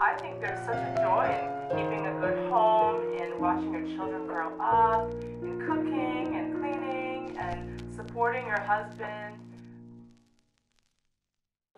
I think there's such a joy in keeping a good home, in watching your children grow up, in cooking and cleaning and supporting your husband.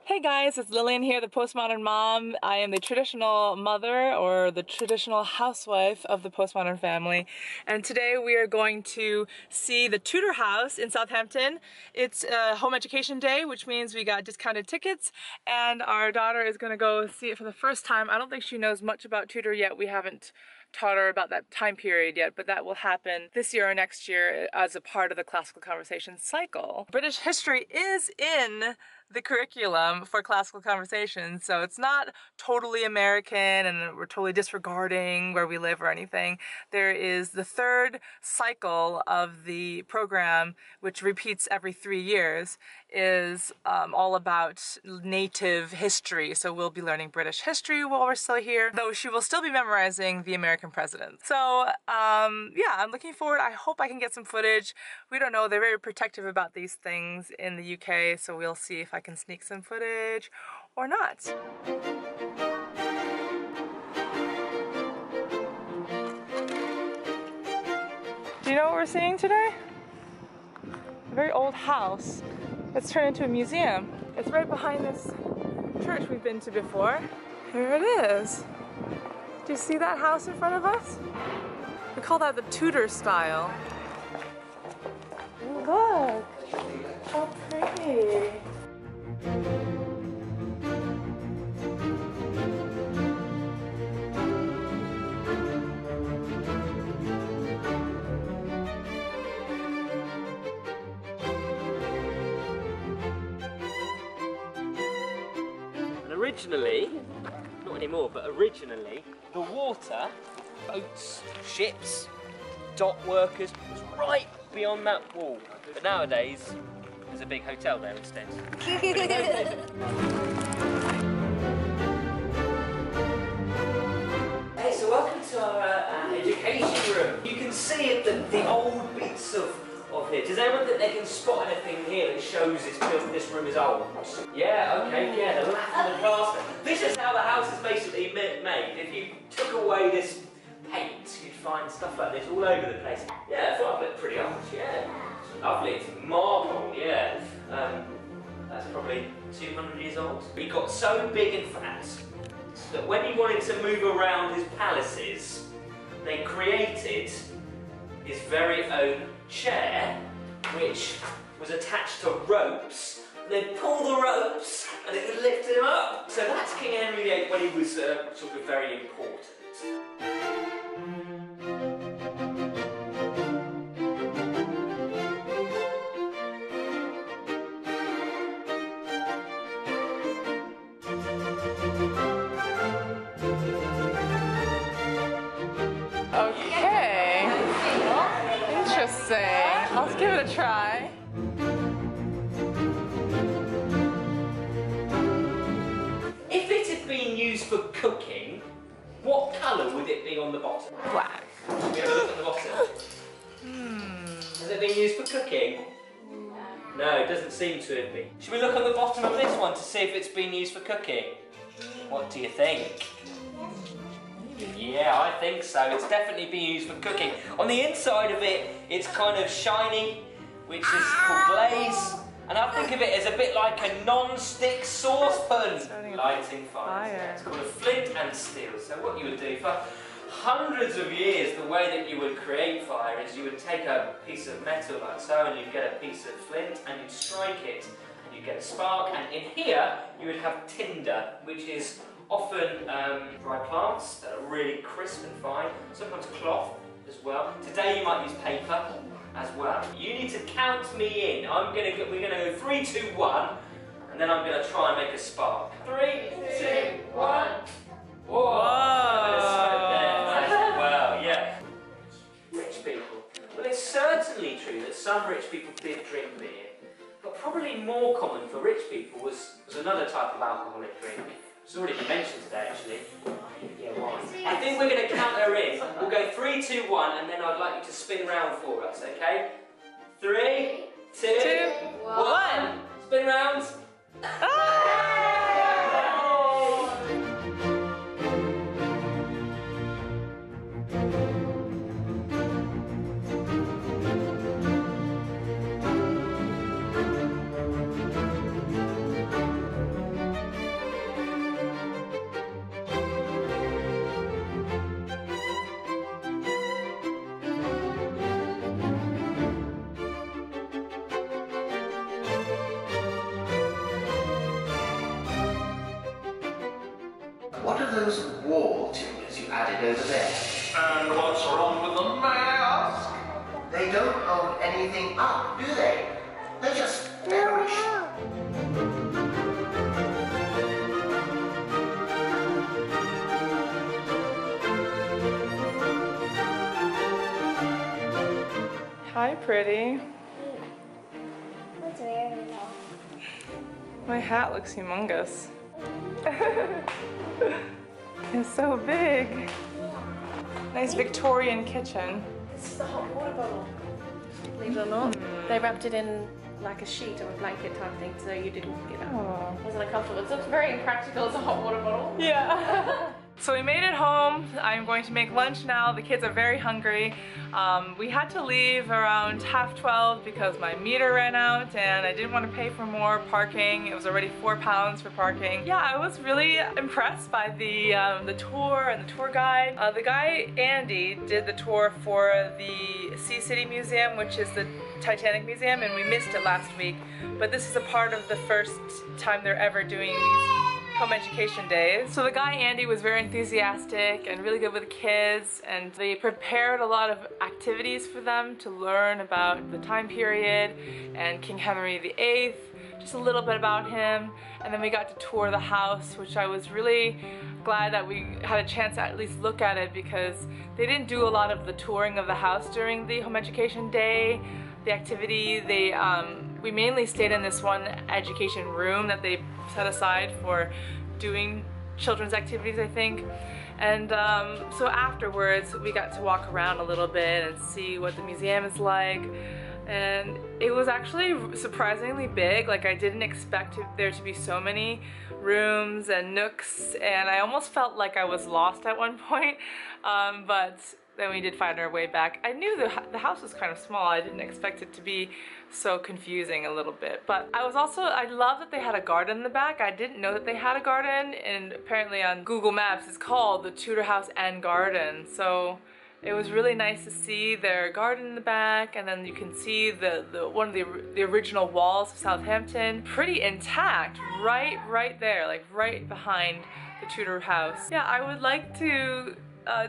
Hey guys, it's Lillian here, the Postmodern Mom. I am the traditional mother, or the traditional housewife, of the Postmodern Family. And today we are going to see the Tudor House in Southampton. It's home education day, which means we got discounted tickets, and our daughter is going to go see it for the first time. I don't think she knows much about Tudor yet. We haven't taught her about that time period yet, but that will happen this year or next year as a part of the Classical Conversations cycle. British history is in the curriculum for Classical Conversations, so it's not totally American and we're totally disregarding where we live or anything. There is the third cycle of the program, which repeats every 3 years, is all about native history. So we'll be learning British history while we're still here, though she will still be memorizing the American presidents. So yeah, I'm looking forward. I hope I can get some footage. We don't know, they're very protective about these things in the UK, so we'll see if I can sneak some footage or not. Do you know what we're seeing today? A very old house. It's turned into a museum. It's right behind this church we've been to before. Here it is. Do you see that house in front of us? We call that the Tudor style. Look, how pretty. And originally, not anymore, but originally, the water, boats, ships, dock workers, was right beyond that wall. But nowadays, there's a big hotel there instead. Hey, so welcome to our education room. You can see the old bits of here. Does anyone think they can spot anything here that shows this room is old? Yeah, okay, yeah, the lath and the plaster. This is how the house is basically made. If you took away this paint, you'd find stuff like this all over the place. Yeah, I thought it looked pretty old, yeah. Lovely, it's marble, yeah. That's probably 200 years old. He got so big and fat that when he wanted to move around his palaces, they created his very own chair, which was attached to ropes. They'd pull the ropes and it would lift him up. So that's King Henry VIII when he was sort of very important. Let's give it a try. If it had been used for cooking, what colour would it be on the bottom? Black. Have you ever looked at the bottom? Has it been used for cooking? No, it doesn't seem to have been. Should we look at the bottom of this one to see if it's been used for cooking? What do you think? Yeah, I think so. It's definitely being used for cooking. On the inside of it, it's kind of shiny, which is called glaze. And I think of it as a bit like a non-stick saucepan. Lighting fires. Yeah, it's called a flint and steel. So what you would do for hundreds of years, the way that you would create fire is you would take a piece of metal like so, and you'd get a piece of flint, and you'd strike it, and you'd get a spark. And in here, you would have tinder, which is often dry plants that are really crisp and fine, sometimes cloth as well. Today you might use paper as well. You need to count me in. We're gonna go 3, 2, 1, and then I'm gonna try and make a spark. 3, 2, 1. Whoa! There's smoke there as well, yeah. Rich people. Well, it's certainly true that some rich people did drink beer, but probably more common for rich people was another type of alcoholic drink. It's already been mentioned today, actually. Yeah, wine. I think we're going to count her in. We'll go 3, 2, 1, and then I'd like you to spin round for us, okay? 3, 2, 1. Spin round. Ah! What are those wall tumors you added over there? And what's wrong with them, may I ask? They don't hold anything up, do they? They just perish. Hi, pretty. That's weird. My hat looks humongous. It's so big. Nice Victorian kitchen. This is the hot water bottle. Believe it or not, they wrapped it in like a sheet or a blanket type thing, so you didn't get out. Oh. It wasn't uncomfortable. It's very impractical as a hot water bottle. Yeah. So we made it home. I'm going to make lunch now. The kids are very hungry. We had to leave around 12:30 because my meter ran out and I didn't want to pay for more parking. It was already £4 for parking. Yeah, I was really impressed by the tour and the tour guide. The guy, Andy, did the tour for the Sea City Museum, which is the Titanic Museum, and we missed it last week. But this is a part of the first time they're ever doing these home education days. So the guy Andy was very enthusiastic and really good with the kids, and they prepared a lot of activities for them to learn about the time period and King Henry VIII, just a little bit about him, and then we got to tour the house, which I was really glad that we had a chance to at least look at it, because they didn't do a lot of the touring of the house during the home education day, the activity. They we mainly stayed in this one education room that they set aside for doing children's activities, I think. And so afterwards we got to walk around a little bit and see what the museum is like, and it was actually surprisingly big. Like, I didn't expect there to be so many rooms and nooks, and I almost felt like I was lost at one point, but then we did find our way back. I knew the house was kind of small. I didn't expect it to be so confusing a little bit. But I love that they had a garden in the back. I didn't know that they had a garden, and apparently on Google Maps it's called the Tudor House and Garden. So it was really nice to see their garden in the back, and then you can see one of the original walls of Southampton, pretty intact, right there, like right behind the Tudor House. Yeah, I would like to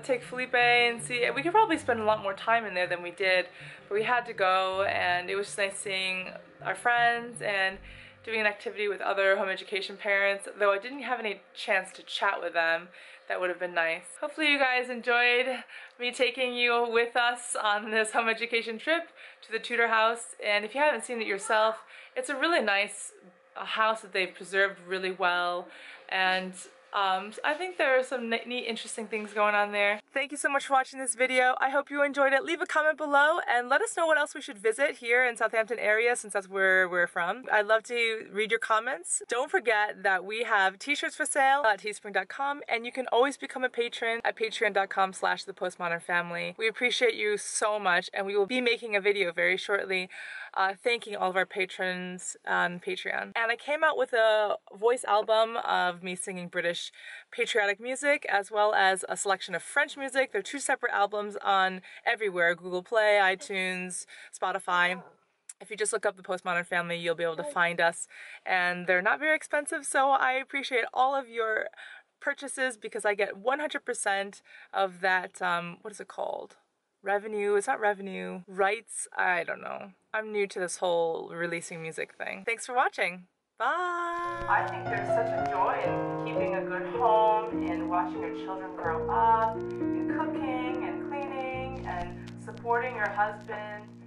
take Felipe and see. We could probably spend a lot more time in there than we did, but we had to go, and it was just nice seeing our friends and doing an activity with other home education parents, though I didn't have any chance to chat with them. That would have been nice. Hopefully you guys enjoyed me taking you with us on this home education trip to the Tudor House, and if you haven't seen it yourself, it's a really nice house that they've preserved really well, and I think there are some neat, interesting things going on there. Thank you so much for watching this video. I hope you enjoyed it. Leave a comment below and let us know what else we should visit here in Southampton area, since that's where we're from. I'd love to read your comments. Don't forget that we have t-shirts for sale at teespring.com, and you can always become a patron at patreon.com/thepostmodernfamily. We appreciate you so much, and we will be making a video very shortly thanking all of our patrons on Patreon. And I came out with a voice album of me singing British patriotic music, as well as a selection of French music. They're two separate albums on everywhere: Google Play, iTunes, Spotify. If you just look up The Postmodern Family, you'll be able to find us, and they're not very expensive, so I appreciate all of your purchases, because I get 100% of that, what is it called? Revenue? It's not revenue. Rights? I don't know. I'm new to this whole releasing music thing. Thanks for watching. Bye. I think there's such a joy in keeping a good home, in watching your children grow up, in cooking and cleaning and supporting your husband.